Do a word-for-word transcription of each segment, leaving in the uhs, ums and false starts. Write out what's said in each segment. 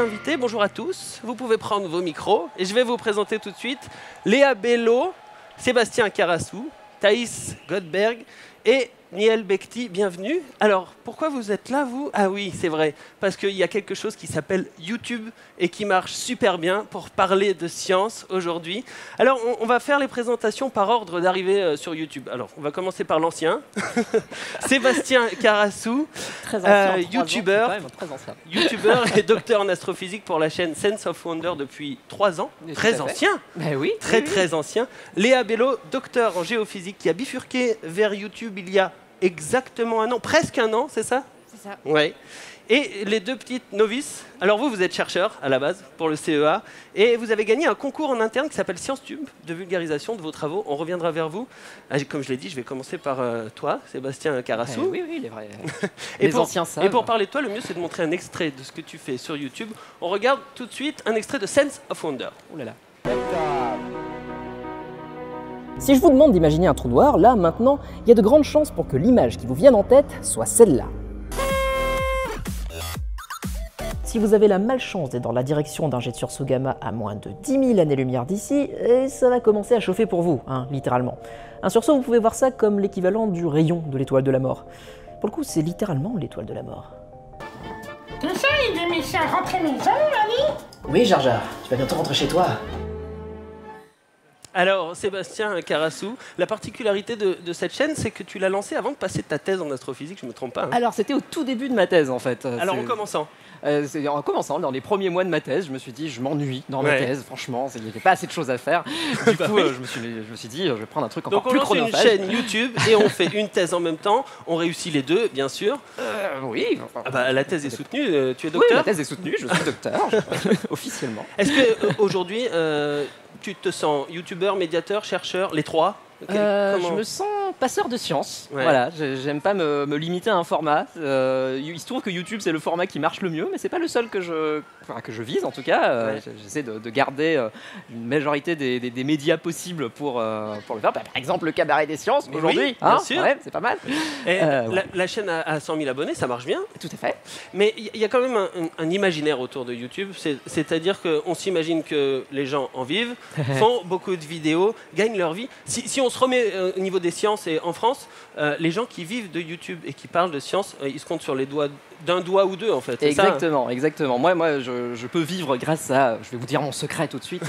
notre invitée. Bonjour à tous. Vous pouvez prendre vos micros et je vais vous présenter tout de suite Léa Bello, Sébastien Carassou, Thaïs Godberg et Nihel Bekhti. Bienvenue. Alors, pourquoi vous êtes là, vous? Ah oui, c'est vrai, parce qu'il y a quelque chose qui s'appelle YouTube et qui marche super bien pour parler de science aujourd'hui. Alors, on, on va faire les présentations par ordre d'arrivée euh, sur YouTube. Alors, on va commencer par l'ancien, Sébastien Carassou, euh, youtubeur, youtubeur et docteur en astrophysique pour la chaîne Sense of Wonder depuis trois ans. Et très ancien, ben oui, très oui. très ancien. Léa Bello, docteur en géophysique, qui a bifurqué vers YouTube il y a exactement un an, presque un an, c'est ça? C'est ça. Ouais. Et les deux petites novices. Alors vous, vous êtes chercheur à la base pour le C E A et vous avez gagné un concours en interne qui s'appelle ScienceTube de vulgarisation de vos travaux. On reviendra vers vous. Comme je l'ai dit, je vais commencer par toi, Sébastien Carassou. Eh oui, oui, les vrais. et les pour, anciens savent. Et pour parler de toi, le mieux, c'est de montrer un extrait de ce que tu fais sur YouTube. On regarde tout de suite un extrait de Sense of Wonder. Oh là là. Si je vous demande d'imaginer un trou noir, là, maintenant, il y a de grandes chances pour que l'image qui vous vienne en tête soit celle-là. Si vous avez la malchance d'être dans la direction d'un jet de sursaut gamma à moins de dix mille années-lumière d'ici, ça va commencer à chauffer pour vous, hein, littéralement. Un sursaut, vous pouvez voir ça comme l'équivalent du rayon de l'étoile de la mort. Pour le coup, c'est littéralement l'étoile de la mort. Tout ça, il est mis à rentrer maison, mamie? Oui, Jar Jar, tu vas bientôt rentrer chez toi. Alors, Sébastien Carassou, la particularité de, de cette chaîne, c'est que tu l'as lancée avant de passer ta thèse en astrophysique, je ne me trompe pas. Hein. Alors, c'était au tout début de ma thèse, en fait. Alors, en commençant euh, En commençant, dans les premiers mois de ma thèse, je me suis dit, je m'ennuie dans ouais. ma thèse, franchement, il n'y avait pas assez de choses à faire. Du bah coup, oui. euh, je, me suis, je me suis dit, je vais prendre un truc encore plus chronophage. Donc, on lance une chaîne YouTube et on fait une thèse en même temps. On réussit les deux, bien sûr. Euh, oui. Enfin, ah bah, la thèse est soutenue, euh, tu es docteur? Oui, la thèse est soutenue, je suis docteur, officiellement. Est-ce qu'aujourd'hui, euh, tu te sens youtubeur, médiateur, chercheur, les trois? Okay, euh, je me sens passeur de science. Ouais. Voilà, j'aime pas me, me limiter à un format. Euh, il se trouve que YouTube, c'est le format qui marche le mieux, mais c'est pas le seul que je, enfin, que je vise, en tout cas. Euh, ouais. J'essaie de, de garder euh, une majorité des, des, des médias possibles pour, euh, pour le faire. Bah, par exemple, le Cabaret des Sciences, aujourd'hui. Oui, hein, ouais, c'est pas mal. Et euh, ouais. la, la chaîne a, a cent mille abonnés, ça marche bien. Tout à fait. Mais il y, y a quand même un, un, un imaginaire autour de YouTube. C'est-à-dire qu'on s'imagine que les gens en vivent, font beaucoup de vidéos, gagnent leur vie. Si, si on On se remet euh, au niveau des sciences et en France, euh, les gens qui vivent de YouTube et qui parlent de sciences, euh, ils se comptent sur les doigts d'un doigt ou deux en fait. Exactement, ça, hein exactement. Moi, moi, je, je peux vivre grâce à, je vais vous dire mon secret tout de suite.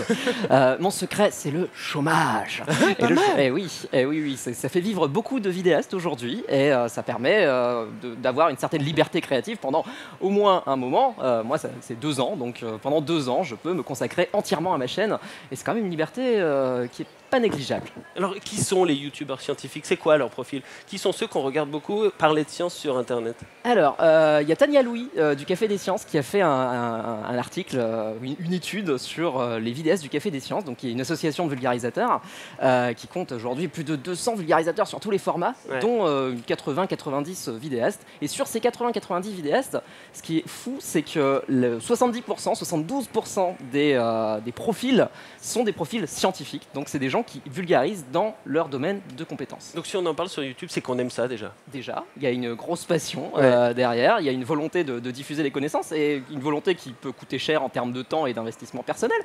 euh, mon secret, c'est le chômage. et le, et oui, et oui, oui, ça fait vivre beaucoup de vidéastes aujourd'hui et euh, ça permet euh, d'avoir une certaine liberté créative pendant au moins un moment. Euh, moi, c'est deux ans, donc euh, pendant deux ans, je peux me consacrer entièrement à ma chaîne et c'est quand même une liberté euh, qui est pas négligeable. Alors, qui sont les youtubeurs scientifiques? C'est quoi leur profil? Qui sont ceux qu'on regarde beaucoup parler de science sur Internet? Alors, il euh, y a Tania Louis euh, du Café des Sciences qui a fait un, un, un article, euh, une, une étude sur euh, les vidéastes du Café des Sciences, donc qui est une association de vulgarisateurs euh, qui compte aujourd'hui plus de deux cents vulgarisateurs sur tous les formats, ouais. dont euh, quatre-vingts à quatre-vingt-dix vidéastes. Et sur ces quatre-vingts à quatre-vingt-dix vidéastes, ce qui est fou, c'est que le soixante-dix pour cent, soixante-douze pour cent des, euh, des profils sont des profils scientifiques. Donc, c'est des gens qui vulgarisent dans leur domaine de compétences. Donc si on en parle sur YouTube, c'est qu'on aime ça déjà? Déjà, il y a une grosse passion ouais. euh, derrière, il y a une volonté de, de diffuser les connaissances et une volonté qui peut coûter cher en termes de temps et d'investissement personnel.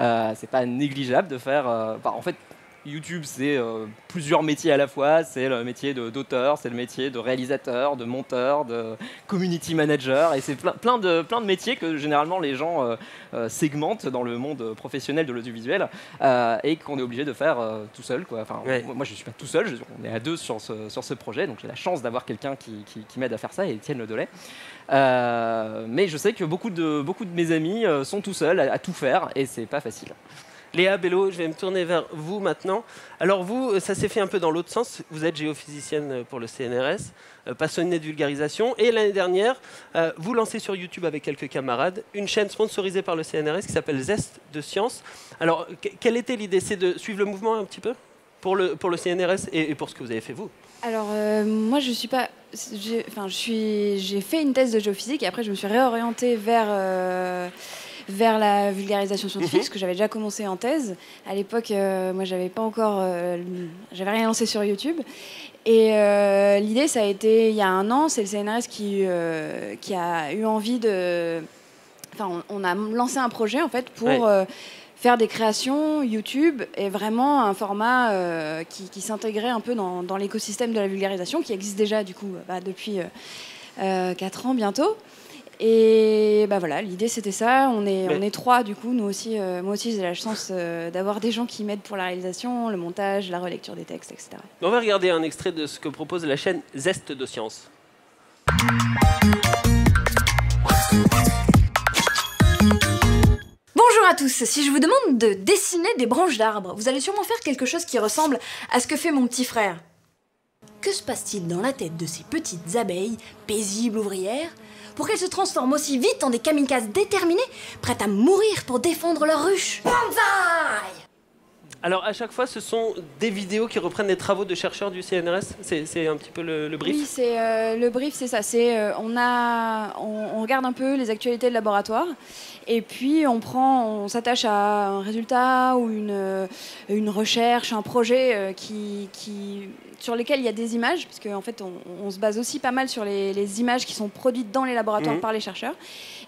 Euh, c'est pas négligeable de faire... Euh, bah, en fait, YouTube, c'est euh, plusieurs métiers à la fois. C'est le métier d'auteur, c'est le métier de réalisateur, de monteur, de community manager. Et c'est plein, plein, de, plein de métiers que généralement les gens euh, euh, segmentent dans le monde professionnel de l'audiovisuel euh, et qu'on est obligé de faire euh, tout seul, quoi. Enfin, ouais. Moi, je ne suis pas tout seul, je, on est à deux sur ce, sur ce projet. Donc j'ai la chance d'avoir quelqu'un qui, qui, qui m'aide à faire ça, et Étienne Le Delay. Euh, mais je sais que beaucoup de, beaucoup de mes amis euh, sont tout seuls à, à tout faire et ce n'est pas facile. Léa Bello, je vais me tourner vers vous maintenant. Alors vous, ça s'est fait un peu dans l'autre sens. Vous êtes géophysicienne pour le C N R S, passionnée de vulgarisation. Et l'année dernière, vous lancez sur YouTube avec quelques camarades une chaîne sponsorisée par le C N R S qui s'appelle Zeste de Science. Alors, quelle était l'idée? C'est de suivre le mouvement un petit peu pour le, pour le C N R S et pour ce que vous avez fait vous? Alors, euh, moi, je suis pas... J'ai enfin, fait une thèse de géophysique et après, je me suis réorientée vers... Euh, vers la vulgarisation scientifique, mmh. ce que j'avais déjà commencé en thèse. À l'époque, euh, moi, j'avais pas encore, euh, j'avais rien lancé sur YouTube. Et euh, l'idée, ça a été il y a un an, c'est le C N R S qui, euh, qui a eu envie de enfin, on, on a lancé un projet en fait pour ouais. euh, faire des créations YouTube et vraiment un format euh, qui, qui s'intégrait un peu dans, dans l'écosystème de la vulgarisation qui existe déjà du coup bah, depuis euh, euh, quatre ans bientôt. Et bah voilà, l'idée c'était ça. On est, on est trois du coup, nous aussi, euh, moi aussi j'ai la chance euh, d'avoir des gens qui m'aident pour la réalisation, le montage, la relecture des textes, et cetera. On va regarder un extrait de ce que propose la chaîne Zeste de Science. Bonjour à tous, si je vous demande de dessiner des branches d'arbres, vous allez sûrement faire quelque chose qui ressemble à ce que fait mon petit frère. Que se passe-t-il dans la tête de ces petites abeilles, paisibles ouvrières, pour qu'elles se transforment aussi vite en des kamikazes déterminés, prêtes à mourir pour défendre leur ruche? Banzai! Alors à chaque fois, ce sont des vidéos qui reprennent les travaux de chercheurs du C N R S. C'est un petit peu le, le brief. Oui, c'est euh, le brief, c'est ça. C'est euh, on a, on, on regarde un peu les actualités de laboratoire, et puis on prend, on s'attache à un résultat ou une une recherche, un projet euh, qui, qui sur lesquels il y a des images, parce qu'en fait on, on se base aussi pas mal sur les, les images qui sont produites dans les laboratoires mmh. par les chercheurs.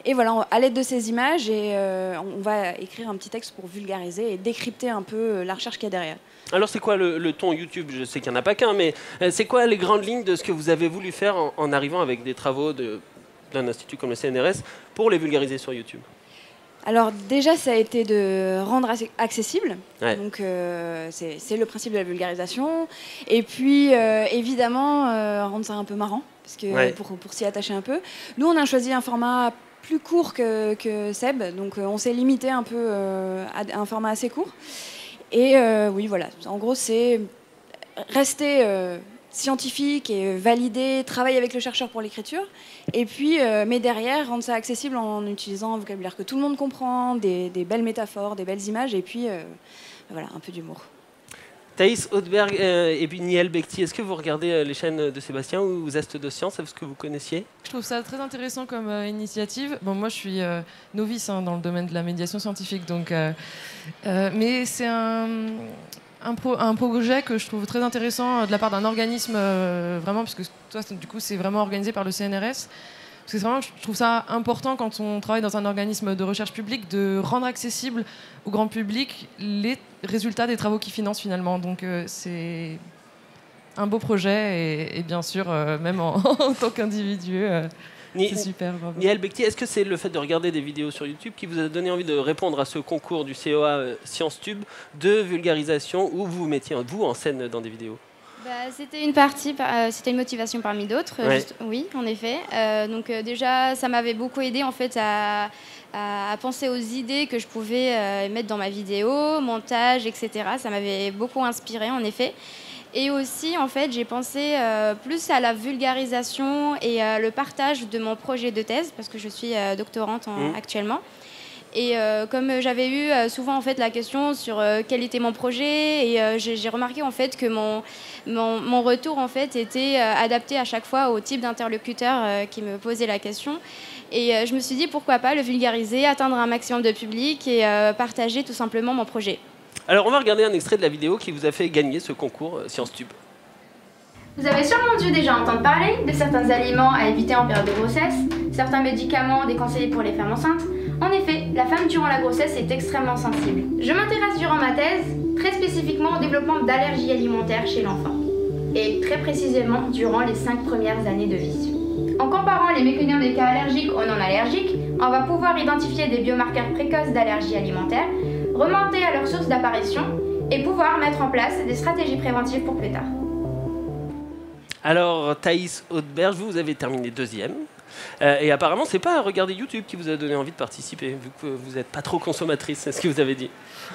Et voilà, on, à l'aide de ces images, et euh, on va écrire un petit texte pour vulgariser et décrypter un peu la recherche qu'il y a derrière. Alors c'est quoi le, le ton YouTube? Je sais qu'il n'y en a pas qu'un, mais c'est quoi les grandes lignes de ce que vous avez voulu faire en, en arrivant avec des travaux d'un institut comme le C N R S pour les vulgariser sur YouTube? Alors déjà, ça a été de rendre accessible, ouais. donc euh, c'est le principe de la vulgarisation, et puis euh, évidemment euh, rendre ça un peu marrant, parce que, ouais. pour, pour s'y attacher un peu. Nous, on a choisi un format plus court que, que Seb, donc on s'est limité un peu euh, à un format assez court. Et euh, oui, voilà. En gros, c'est rester euh, scientifique et valider, travailler avec le chercheur pour l'écriture. Et puis, euh, mais derrière, rendre ça accessible en utilisant un vocabulaire que tout le monde comprend, des, des belles métaphores, des belles images, et puis euh, voilà, un peu d'humour. Thaïs Hautbergue euh, et puis Nihel Bekhti, est-ce que vous regardez euh, les chaînes de Sébastien ou Zeste de Science? Est-ce que vous connaissiez? Je trouve ça très intéressant comme euh, initiative. Bon, moi, je suis euh, novice hein, dans le domaine de la médiation scientifique, donc, euh, euh, mais c'est un, un, pro, un projet que je trouve très intéressant euh, de la part d'un organisme, euh, vraiment, parce que toi, du coup, c'est vraiment organisé par le C N R S. Parce que vraiment, je trouve ça important quand on travaille dans un organisme de recherche publique de rendre accessible au grand public les résultats des travaux qu'ils financent finalement. Donc euh, c'est un beau projet et, et bien sûr, euh, même en, en tant qu'individu, euh, c'est super. Nihel Bekhti, est-ce que c'est le fait de regarder des vidéos sur YouTube qui vous a donné envie de répondre à ce concours du C E A euh, ScienceTube de vulgarisation où vous vous mettiez vous en scène dans des vidéos? Bah, c'était une partie, euh, c'était une motivation parmi d'autres. Ouais. Oui, en effet. Euh, donc euh, déjà, ça m'avait beaucoup aidé en fait à, à, à penser aux idées que je pouvais euh, mettre dans ma vidéo, montage, et cetera. Ça m'avait beaucoup inspiré, en effet. Et aussi, en fait, j'ai pensé euh, plus à la vulgarisation et euh, le partage de mon projet de thèse, parce que je suis euh, doctorante en, mmh. actuellement. Et euh, comme j'avais eu euh, souvent en fait la question sur euh, quel était mon projet, et euh, j'ai remarqué en fait que mon mon, mon retour en fait était euh, adapté à chaque fois au type d'interlocuteur euh, qui me posait la question. Et euh, je me suis dit pourquoi pas le vulgariser, atteindre un maximum de public et euh, partager tout simplement mon projet. Alors on va regarder un extrait de la vidéo qui vous a fait gagner ce concours ScienceTube. Vous avez sûrement dû déjà entendre parler de certains aliments à éviter en période de grossesse, certains médicaments déconseillés pour les femmes enceintes. En effet, la femme durant la grossesse est extrêmement sensible. Je m'intéresse durant ma thèse très spécifiquement au développement d'allergies alimentaires chez l'enfant, et très précisément durant les cinq premières années de vie. En comparant les mécanismes des cas allergiques aux non-allergiques, on va pouvoir identifier des biomarqueurs précoces d'allergies alimentaires, remonter à leur source d'apparition et pouvoir mettre en place des stratégies préventives pour plus tard. Alors Thaïs Hautbergue, vous avez terminé deuxième. Euh, et apparemment, c'est pas regarder YouTube qui vous a donné envie de participer, vu que vous n'êtes pas trop consommatrice, c'est ce que vous avez dit.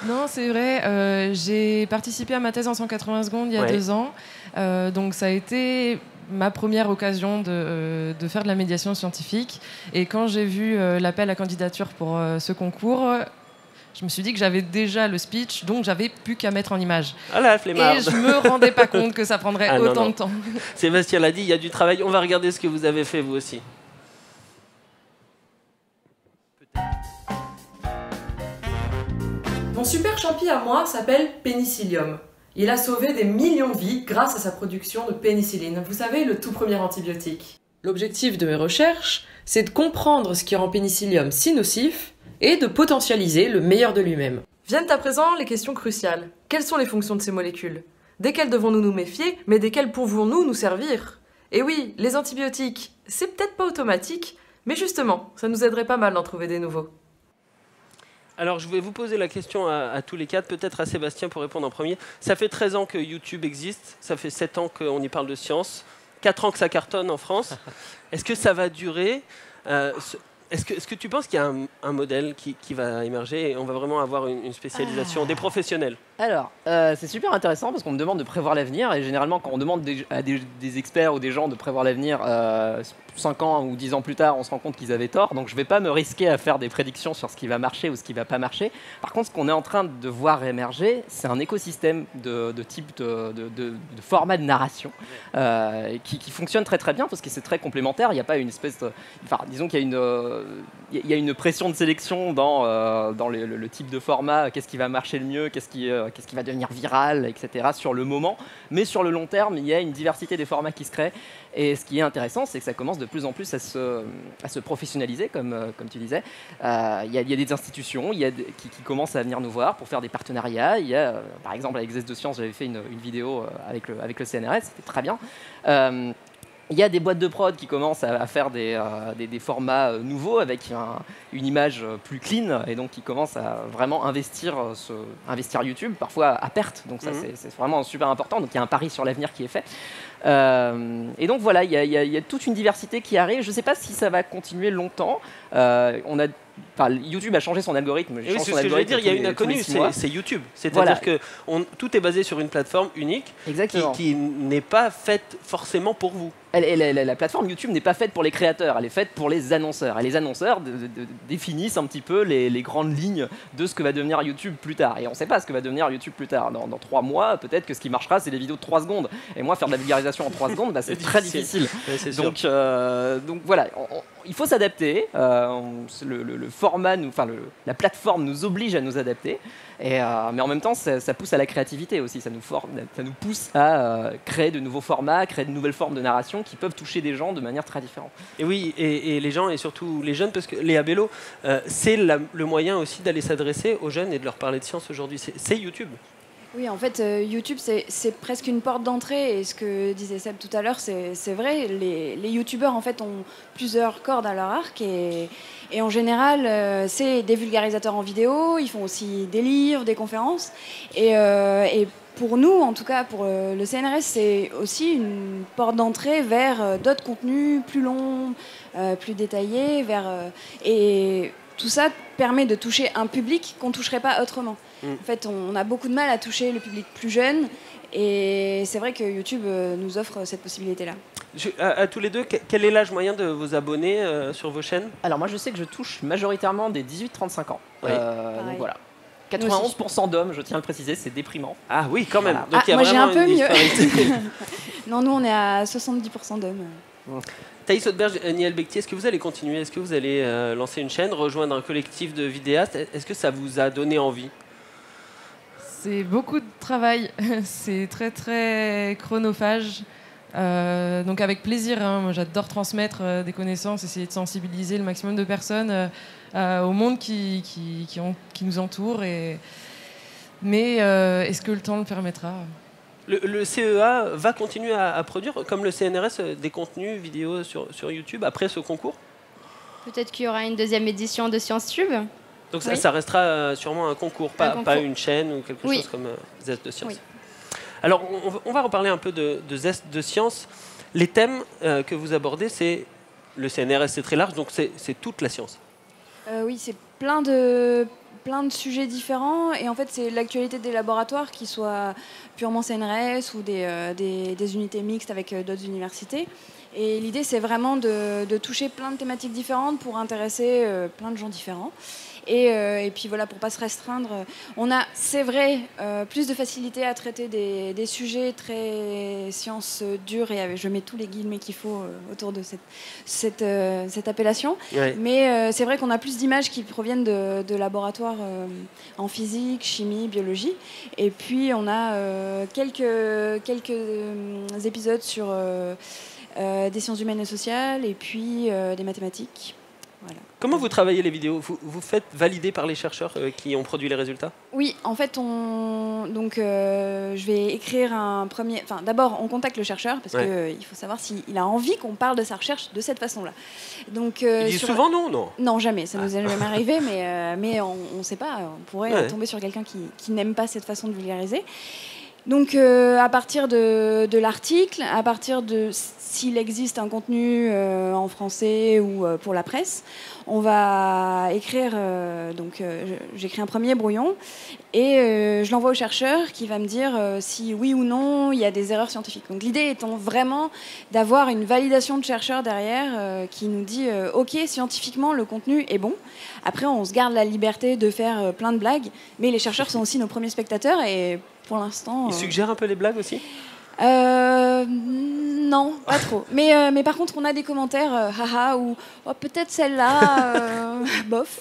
Non, c'est vrai. Euh, j'ai participé à ma thèse en cent quatre-vingts secondes il y a ouais. deux ans. Euh, donc ça a été ma première occasion de, euh, de faire de la médiation scientifique. Et quand j'ai vu euh, l'appel à candidature pour euh, ce concours, je me suis dit que j'avais déjà le speech, donc j'avais plus qu'à mettre en image. Ah là, flemmarde. Et je me rendais pas compte que ça prendrait ah, autant non, non. de temps. Sébastien l'a dit, il y a du travail. On va regarder ce que vous avez fait, vous aussi. Mon super champi à moi s'appelle Penicillium. Il a sauvé des millions de vies grâce à sa production de pénicilline. Vous savez, le tout premier antibiotique. L'objectif de mes recherches, c'est de comprendre ce qui rend Penicillium si nocif et de potentialiser le meilleur de lui-même. Viennent à présent les questions cruciales. Quelles sont les fonctions de ces molécules? Desquelles devons-nous nous méfier, mais desquelles pouvons-nous nous servir? Et oui, les antibiotiques, c'est peut-être pas automatique, mais justement, ça nous aiderait pas mal d'en trouver des nouveaux. Alors, je vais vous poser la question à, à tous les quatre, peut-être à Sébastien pour répondre en premier. Ça fait treize ans que YouTube existe, ça fait sept ans qu'on y parle de science, quatre ans que ça cartonne en France. Est-ce que ça va durer? euh, Est-ce que, est-ce que tu penses qu'il y a un, un modèle qui, qui va émerger et on va vraiment avoir une, une spécialisation ah. des professionnels? Alors, euh, c'est super intéressant parce qu'on me demande de prévoir l'avenir et généralement quand on demande des, à des, des experts ou des gens de prévoir l'avenir euh, cinq ans ou dix ans plus tard, on se rend compte qu'ils avaient tort. Donc je ne vais pas me risquer à faire des prédictions sur ce qui va marcher ou ce qui ne va pas marcher. Par contre, ce qu'on est en train de voir émerger, c'est un écosystème de, de type de, de, de, de format de narration euh, qui, qui fonctionne très très bien parce que c'est très complémentaire. Il n'y a pas une espèce de... Enfin, disons qu'il y a une... Euh, il y a une pression de sélection dans, euh, dans le, le, le type de format, qu'est-ce qui va marcher le mieux, qu'est-ce qui, euh, qu'est-ce qui va devenir viral, et cetera sur le moment. Mais sur le long terme, il y a une diversité des formats qui se créent. Et ce qui est intéressant, c'est que ça commence de plus en plus à se, à se professionnaliser, comme, comme tu disais. Euh, il y a, il y a des institutions il y a de, qui, qui commencent à venir nous voir pour faire des partenariats. Il y a, par exemple, avec Zeste de Science, j'avais fait une, une vidéo avec le, avec le C N R S, c'était très bien. Euh, Il y a des boîtes de prod qui commencent à faire des, euh, des, des formats nouveaux avec un, une image plus clean et donc qui commencent à vraiment investir, ce, investir YouTube, parfois à perte. Donc ça, mm-hmm. c'est vraiment super important. Donc il y a un pari sur l'avenir qui est fait. Euh, et donc voilà, il y, y, y a toute une diversité qui arrive. Je ne sais pas si ça va continuer longtemps. Euh, on a Enfin, YouTube a changé son algorithme. Oui, c'est ce que je veux dire, il y a une inconnue, c'est YouTube. C'est-à-dire que on, tout est basé sur une plateforme unique qui, qui n'est pas faite forcément pour vous. Elle, elle, elle, la plateforme YouTube n'est pas faite pour les créateurs, elle est faite pour les annonceurs. Et les annonceurs de, de, de, définissent un petit peu les, les grandes lignes de ce que va devenir YouTube plus tard. Et on ne sait pas ce que va devenir YouTube plus tard. Dans, dans trois mois, peut-être que ce qui marchera, c'est les vidéos de trois secondes. Et moi, faire de la vulgarisation en trois secondes, bah, c'est très difficile. Ouais, donc, euh, donc voilà, on, on, il faut s'adapter. Euh, le, le, le format, nous, enfin, le, la plateforme nous oblige à nous adapter, et, euh, mais en même temps, ça, ça pousse à la créativité aussi. Ça nous, for, ça nous pousse à euh, créer de nouveaux formats, créer de nouvelles formes de narration qui peuvent toucher des gens de manière très différente. Et oui, et, et les gens, et surtout les jeunes, parce que Léa Bello, euh, c'est le moyen aussi d'aller s'adresser aux jeunes et de leur parler de science aujourd'hui. C'est YouTube. Oui, en fait, euh, YouTube, c'est presque une porte d'entrée. Et ce que disait Seb tout à l'heure, c'est vrai. Les, les YouTubeurs, en fait, ont plusieurs cordes à leur arc. Et, et en général, euh, c'est des vulgarisateurs en vidéo. Ils font aussi des livres, des conférences. Et, euh, et pour nous, en tout cas, pour euh, le C N R S, c'est aussi une porte d'entrée vers euh, d'autres contenus plus longs, euh, plus détaillés. Vers, euh, et... Tout ça permet de toucher un public qu'on ne toucherait pas autrement. Mmh. En fait, on a beaucoup de mal à toucher le public plus jeune et c'est vrai que YouTube nous offre cette possibilité-là. À, à tous les deux, quel est l'âge moyen de vos abonnés euh, sur vos chaînes? Alors moi, je sais que je touche majoritairement des dix-huit à trente-cinq ans. Oui. Euh, donc voilà. quatre-vingt-onze pour cent d'hommes, je tiens à le préciser, c'est déprimant. Ah oui, quand même. Voilà. Donc, ah, y a moi, j'ai un peu mieux. Non, nous, on est à soixante-dix pour cent d'hommes. Mmh. Thaïs Hautbergue, Nihel Bekhti, est-ce que vous allez continuer? Est-ce que vous allez euh, lancer une chaîne, rejoindre un collectif de vidéastes? Est-ce que ça vous a donné envie? C'est beaucoup de travail, c'est très très chronophage. Euh, donc avec plaisir, hein. Moi j'adore transmettre euh, des connaissances, essayer de sensibiliser le maximum de personnes euh, euh, au monde qui, qui, qui, ont, qui nous entoure. Et... Mais euh, est-ce que le temps le permettra? Le, le C E A va continuer à, à produire, comme le C N R S, des contenus vidéo sur, sur YouTube après ce concours? Peut-être qu'il y aura une deuxième édition de ScienceTube. Donc oui. ça, ça restera sûrement un concours, pas, un concours. Pas une chaîne ou quelque oui. chose comme euh, Zeste de Science. Oui. Alors, on, on va reparler un peu de, de Zeste de Science. Les thèmes euh, que vous abordez, c'est le C N R S, c'est très large, donc c'est toute la science. Euh, oui, c'est plein de... plein de sujets différents et en fait c'est l'actualité des laboratoires qui soient purement C N R S ou des, euh, des, des unités mixtes avec euh, d'autres universités et l'idée c'est vraiment de, de toucher plein de thématiques différentes pour intéresser euh, plein de gens différents et, euh, et puis voilà pour pas se restreindre on a c'est vrai euh, plus de facilité à traiter des, des sujets très sciences dures et avec, je mets tous les guillemets qu'il faut euh, autour de cette, cette, euh, cette appellation ouais. mais euh, c'est vrai qu'on a plus d'images qui proviennent de, de laboratoires Euh, en physique, chimie, biologie. Et puis, on a euh, quelques, quelques euh, épisodes sur euh, euh, des sciences humaines et sociales, et puis euh, des mathématiques. Voilà. Comment vous travaillez les vidéos? Vous vous faites valider par les chercheurs euh, qui ont produit les résultats? Oui, en fait, on... donc euh, je vais écrire un premier. Enfin, d'abord, on contacte le chercheur parce ouais. que euh, il faut savoir s'il a envie qu'on parle de sa recherche de cette façon-là. Donc euh, il dit sur... souvent non, non. Non, jamais. Ça nous est jamais arrivé, mais euh, mais on ne sait pas. On pourrait ouais. tomber sur quelqu'un qui, qui n'aime pas cette façon de vulgariser. Donc, euh, à partir de, de l'article, à partir de s'il existe un contenu euh, en français ou euh, pour la presse, on va écrire. Euh, donc, euh, j'écris un premier brouillon et euh, je l'envoie au chercheur qui va me dire euh, si oui ou non il y a des erreurs scientifiques. Donc, l'idée étant vraiment d'avoir une validation de chercheur derrière euh, qui nous dit euh, ok, scientifiquement le contenu est bon. Après, on se garde la liberté de faire euh, plein de blagues, mais les chercheurs sont aussi nos premiers spectateurs et pour l'instant... Ils suggèrent un peu les blagues aussi? euh, Non, pas trop. Mais, euh, mais par contre, on a des commentaires, euh, haha, ou oh, peut-être celle-là, euh, bof.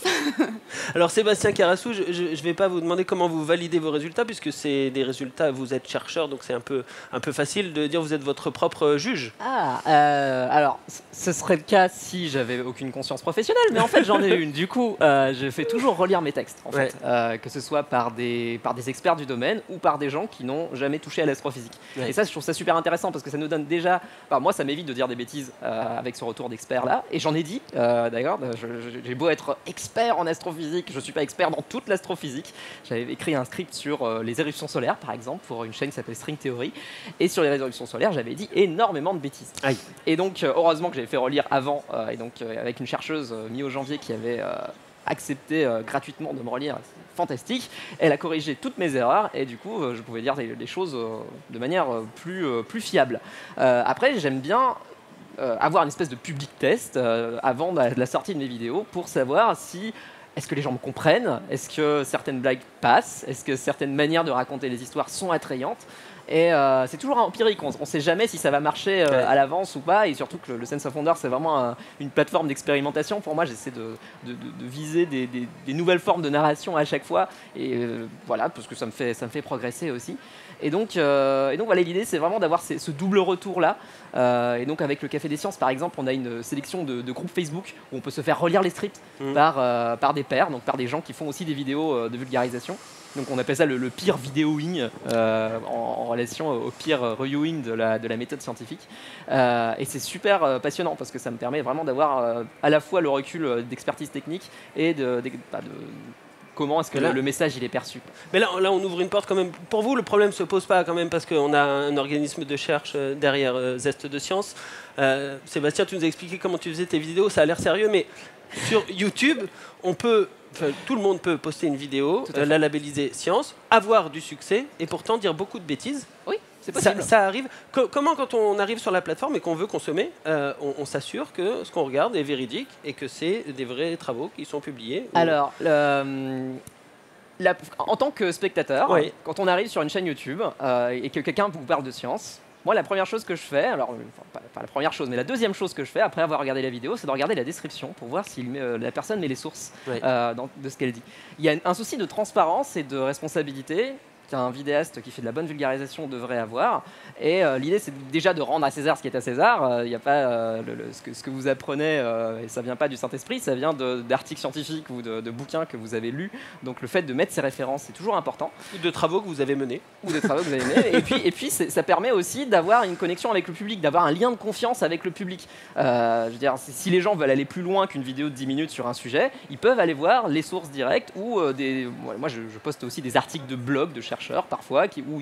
Alors Sébastien Carassou, je ne vais pas vous demander comment vous validez vos résultats, puisque c'est des résultats, vous êtes chercheur, donc c'est un peu, un peu facile de dire vous êtes votre propre juge. Ah, euh, alors, ce serait le cas si j'avais aucune conscience professionnelle, mais en fait, j'en ai une. Du coup, euh, je fais toujours relire mes textes, en ouais. fait, euh, que ce soit par des, par des experts du domaine ou par des gens qui n'ont jamais touché à l'astrophysique. Ouais. Et ça, je trouve ça super intéressant, parce que ça nous donne déjà... Enfin, moi, ça m'évite de dire des bêtises euh, avec ce retour d'expert là, et j'en ai dit. Euh, D'ailleurs, j'ai beau être expert en astrophysique, je suis pas expert dans toute l'astrophysique. J'avais écrit un script sur euh, les éruptions solaires, par exemple, pour une chaîne qui s'appelle String Theory, et sur les éruptions solaires, j'avais dit énormément de bêtises. Aïe. Et donc, heureusement que j'avais fait relire avant, euh, et donc euh, avec une chercheuse euh, mi-janvier qui avait euh, accepté euh, gratuitement de me relire. Fantastique. Elle a corrigé toutes mes erreurs et du coup, euh, je pouvais dire les, les choses euh, de manière euh, plus, euh, plus fiable. Euh, après, j'aime bien euh, avoir une espèce de public test euh, avant de la, de la sortie de mes vidéos pour savoir si est-ce que les gens me comprennent, est-ce que certaines blagues passent, est-ce que certaines manières de raconter les histoires sont attrayantes. Et euh, c'est toujours empirique, on ne sait jamais si ça va marcher euh, ouais. à l'avance ou pas, et surtout que le, le Sense of Wonder, c'est vraiment un, une plateforme d'expérimentation. Pour moi, j'essaie de, de, de, de viser des, des, des nouvelles formes de narration à chaque fois, et euh, voilà, parce que ça me fait, ça me fait progresser aussi. Et donc, euh, et donc voilà, l'idée, c'est vraiment d'avoir ce double retour-là. Euh, et donc, avec le Café des Sciences, par exemple, on a une sélection de, de groupes Facebook où on peut se faire relire les scripts mmh. par, euh, par des pairs, donc par des gens qui font aussi des vidéos euh, de vulgarisation. Donc, on appelle ça le, le peer videoing euh, en, en relation au peer reviewing de la, de la méthode scientifique. Euh, et c'est super euh, passionnant parce que ça me permet vraiment d'avoir euh, à la fois le recul euh, d'expertise technique et de... de, bah, de comment est-ce que là, le message il est perçu. Mais là, là, on ouvre une porte quand même. Pour vous, le problème ne se pose pas quand même parce qu'on a un organisme de recherche derrière euh, Zeste de Science. Euh, Sébastien, tu nous as expliqué comment tu faisais tes vidéos, ça a l'air sérieux, mais sur YouTube, on peut, tout le monde peut poster une vidéo, euh, la labelliser science, avoir du succès et pourtant dire beaucoup de bêtises. Oui. Ça, ça arrive. Que, comment, quand on arrive sur la plateforme et qu'on veut consommer, euh, on, on s'assure que ce qu'on regarde est véridique et que c'est des vrais travaux qui sont publiés? Alors, ou... le, la, en tant que spectateur, oui. quand on arrive sur une chaîne YouTube euh, et que quelqu'un vous parle de science, moi, la première chose que je fais, alors, enfin, pas la première chose, mais la deuxième chose que je fais après avoir regardé la vidéo, c'est de regarder la description pour voir si euh, la personne met les sources oui. euh, dans, de ce qu'elle dit. Il y a un souci de transparence et de responsabilité qu'un vidéaste qui fait de la bonne vulgarisation devrait avoir. Et euh, l'idée, c'est déjà de rendre à César ce qui est à César. Il euh, n'y a pas euh, le, le, ce, que, ce que vous apprenez, euh, et ça ne vient pas du Saint-Esprit, ça vient d'articles scientifiques ou de, de bouquins que vous avez lus. Donc le fait de mettre ces références, c'est toujours important. Ou de travaux que vous avez menés. Ou de travaux que vous avez menés. Et puis, et puis ça permet aussi d'avoir une connexion avec le public, d'avoir un lien de confiance avec le public. Euh, je veux dire, si les gens veulent aller plus loin qu'une vidéo de dix minutes sur un sujet, ils peuvent aller voir les sources directes ou euh, des... Moi, je, je poste aussi des articles de blog, de parfois, qui, où,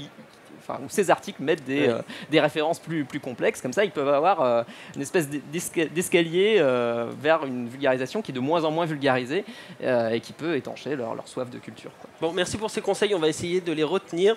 enfin, où ces articles mettent des, oui. euh, des références plus, plus complexes. Comme ça, ils peuvent avoir euh, une espèce d'escalier euh, vers une vulgarisation qui est de moins en moins vulgarisée euh, et qui peut étancher leur, leur soif de culture, quoi. Bon, merci pour ces conseils. On va essayer de les retenir.